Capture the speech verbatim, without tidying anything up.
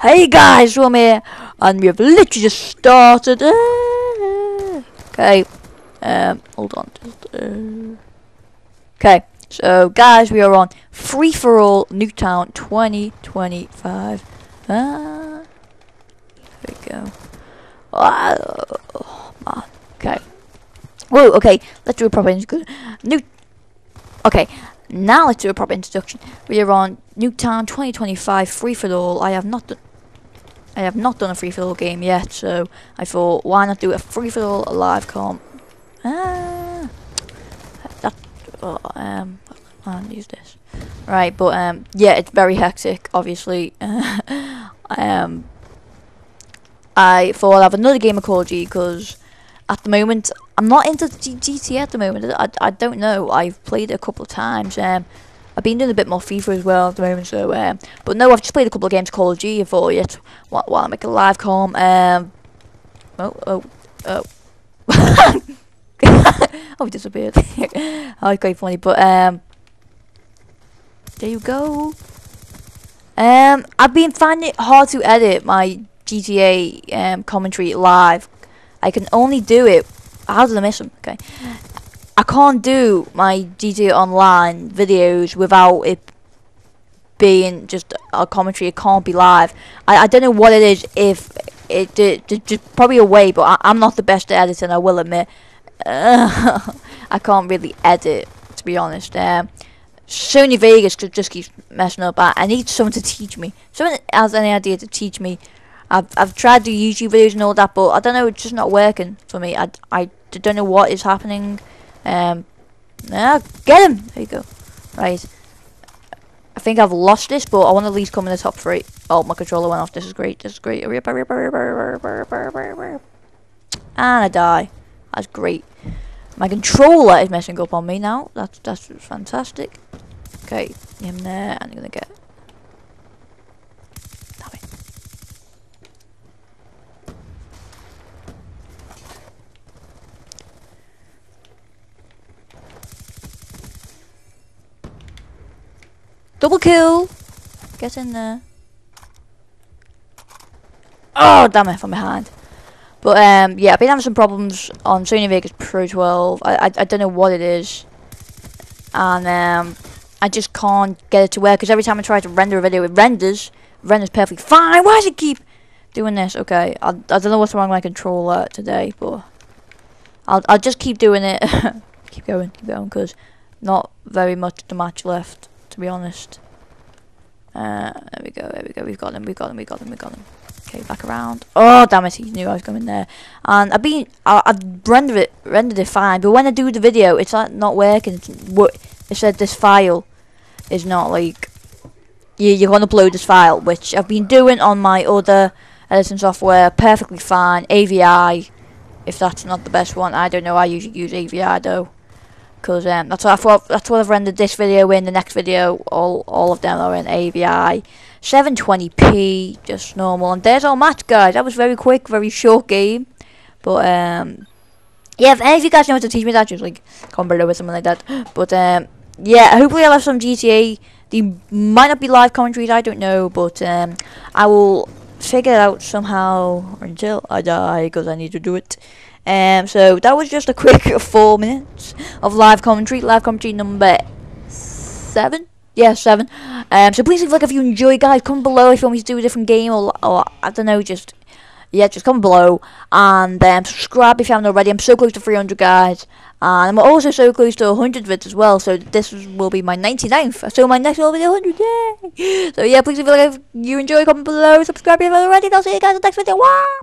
Hey guys, Rom here, and we have literally just started. Uh, okay, um, hold on. Okay, uh, so guys, we are on Free for All Nuketown twenty twenty-five. Uh, there we go. Oh, oh man. Okay. Whoa. Okay, let's do a proper introduction. New. Okay. Now let's do a proper introduction. We are on Nuketown twenty twenty-five Free for All. I have not done. I have not done a free for all game yet, so I thought, why not do a free for all live comp? Ah, that. Oh, um, I can't use this. Right, but um, yeah, it's very hectic, obviously. um, I thought I'd have another game of Call of Duty because at the moment I'm not into G T A at the moment. I I don't know. I've played it a couple of times. Um. I've been doing a bit more FIFA as well at the moment, so um, but no, I've just played a couple of games of Call of Duty for yet while, while I make a live com. Um, oh, oh, oh, oh, he disappeared. Oh, it's quite funny, but um, there you go. Um, I've been finding it hard to edit my G T A um commentary live. I can only do it. How did I miss him? Okay. I can't do my G T A Online videos without it being just a commentary. It can't be live. I, I don't know what it is. If it, it, it just probably a way, but I, I'm not the best at editing. I will admit, uh, I can't really edit, to be honest. Um, Sony Vegas could just keep messing up. I, I need someone to teach me. Someone has any idea to teach me? I've I've tried to do YouTube videos and all that, but I don't know. It's just not working for me. I I don't know what is happening. Um, now get him. There you go. Right. I think I've lost this, but I want to at least come in the top three. Oh, my controller went off. This is great. This is great. And I die. That's great. My controller is messing up on me now. That's that's fantastic. Okay, him there. I'm gonna get. Damn it. Double kill! Get in there. Oh, damn it, from behind. But, um, yeah, I've been having some problems on Sony Vegas Pro twelve. I, I, I don't know what it is. And, um, I just can't get it to work. Because every time I try to render a video, it renders. Renders perfectly fine. Why does it keep doing this? Okay, I, I don't know what's wrong with my controller today, but I'll, I'll just keep doing it. Keep going, keep going, because not very much of the match left. Be honest. Uh, there we go, there we go, we've got him, we've got him, we've got him, we've got him. Okay, back around. Oh, damn it, he knew I was coming there. And I've been, I, I've rendered it, rendered it fine, but when I do the video, it's like not working. It's, it said this file is not like, you, you can't upload this file, which I've been doing on my other editing software, perfectly fine. A V I, if that's not the best one, I don't know, I usually use A V I though. Because um, that's what I thought, that's what I've rendered this video in. The next video, all all of them are in A V I, seven twenty p, just normal. And there's our match, guys. That was very quick, very short game. But um, yeah, if any of you guys know how to teach me that, just like comment below or something like that. But um, yeah, hopefully I'll have some G T A. They might not be live commentaries, I don't know, but um, I will figure it out somehow until I die, because I need to do it. Um, so that was just a quick four minutes of live commentary, live commentary number seven, yeah, seven. Um, so please leave a like if you enjoy, guys. Comment below if you want me to do a different game, or, or I don't know, just yeah, just comment below, and um, subscribe if you haven't already. I'm so close to three hundred, guys, and I'm also so close to one hundred vids as well. So this will be my ninety-ninth. So my next will be one hundred. Yay! So yeah, please leave a like if you enjoy, comment below, subscribe if you haven't already. And I'll see you guys in the next video. Wow!